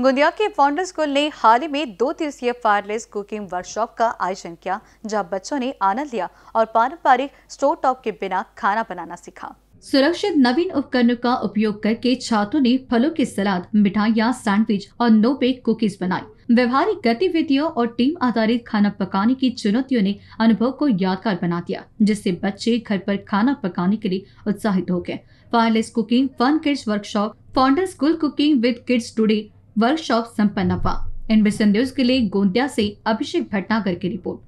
गोंदिया के founders school ने हाल ही में 2 दिवसीय फायरलेस कुकिंग वर्कशॉप का आयोजन किया, जहां बच्चों ने आनंद लिया और पारंपरिक स्टोव टॉप के बिना खाना बनाना सीखा। सुरक्षित नवीन उपकरणों का उपयोग करके छात्रों ने फलों के सलाद, मिठाइयाँ, सैंडविच और नो बेक कुकीज बनाई। व्यवहारिक गतिविधियों और टीम आधारित खाना पकाने की चुनौतियों ने अनुभव को यादगार बना दिया, जिससे बच्चे घर पर खाना पकाने के लिए उत्साहित हो गए। Fireless cooking fun kids workshop founders school cooking with kids today workshop संपन्न हुआ। INBCN न्यूज के लिए गोंदिया से अभिषेक भटनागर की रिपोर्ट।